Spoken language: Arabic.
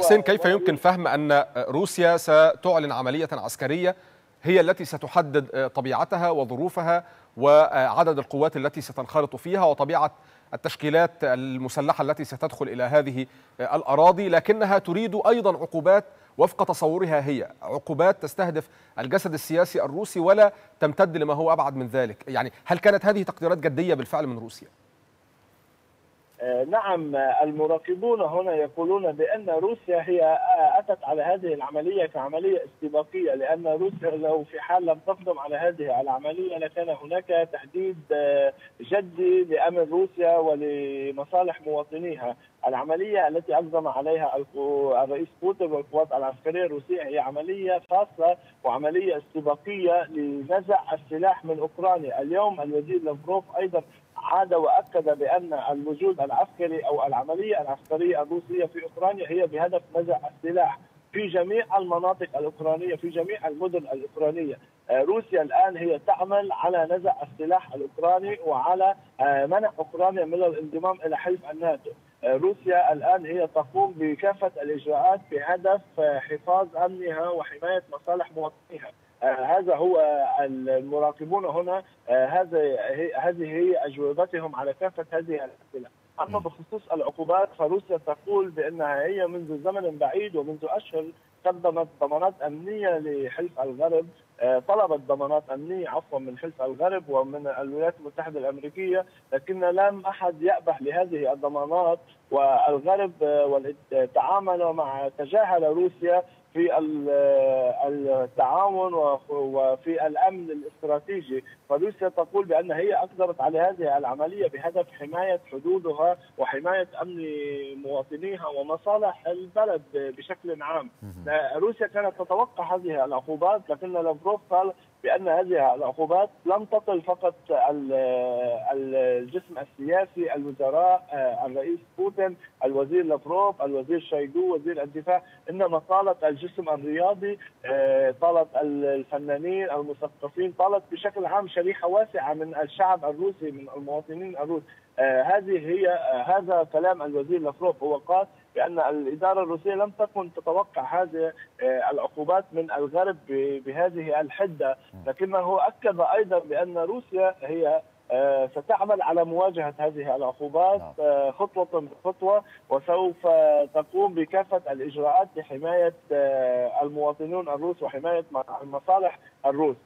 حسين، كيف يمكن فهم أن روسيا ستعلن عملية عسكرية هي التي ستحدد طبيعتها وظروفها وعدد القوات التي ستنخرط فيها وطبيعة التشكيلات المسلحة التي ستدخل إلى هذه الأراضي، لكنها تريد أيضا عقوبات وفق تصورها هي، عقوبات تستهدف الجسد السياسي الروسي ولا تمتد لما هو أبعد من ذلك؟ يعني هل كانت هذه تقديرات جدية بالفعل من روسيا؟ نعم، المراقبون هنا يقولون بأن روسيا هي أتت على هذه العملية كعملية استباقية، لأن روسيا لو في حال لم تقدم على هذه العملية لكان هناك تهديد جدي لأمن روسيا ولمصالح مواطنيها. العملية التي أقدم عليها الرئيس بوتين والقوات العسكرية الروسية هي عملية خاصة وعملية استباقية لنزع السلاح من أوكرانيا. اليوم الوزير لافروف أيضا عاد وأكد بأن الوجود العسكري أو العملية العسكرية الروسية في أوكرانيا هي بهدف نزع السلاح في جميع المناطق الأوكرانية، في جميع المدن الأوكرانية. روسيا الآن هي تعمل على نزع السلاح الأوكراني وعلى منع أوكرانيا من الانضمام إلى حلف الناتو. روسيا الآن هي تقوم بكافة الإجراءات بهدف حفاظ أمنها وحماية مصالح مواطنيها. هذا هو المراقبون هنا، هذه هي أجوبتهم على كافة هذه الأسئلة. أما بخصوص العقوبات فروسيا تقول بأنها هي منذ زمن بعيد ومنذ أشهر قدمت ضمانات أمنية لحلف الغرب، طلبت ضمانات أمنية عفوا من حلف الغرب ومن الولايات المتحدة الأمريكية، لكن لم أحد يأبح لهذه الضمانات، والغرب تعامل مع تجاهل روسيا في التعاون وفي الأمن الاستراتيجي. فروسيا تقول بأن هي أقدرت على هذه العملية بهدف حماية حدودها وحماية أمن مواطنيها ومصالح البلد بشكل عام. روسيا كانت تتوقع هذه العقوبات، لكن لافروف قال بأن هذه العقوبات لم تصل فقط الجسم السياسي، الوزراء، الرئيس بوتين، الوزير لافروف، الوزير شيجو، وزير الدفاع، إنما طالت الجسم الرياضي، طالت الفنانين، المثقفين، طالت بشكل عام شريحة واسعة من الشعب الروسي، من المواطنين الروس. هذا كلام الوزير لافروف، هو قال بأن الإدارة الروسية لم تكن تتوقع هذه العقوبات من الغرب بهذه الحدة، لكنه أكد أيضا بأن روسيا هي ستعمل على مواجهة هذه العقوبات خطوة بخطوة، وسوف تقوم بكافة الإجراءات لحماية المواطنين الروس وحماية المصالح الروس.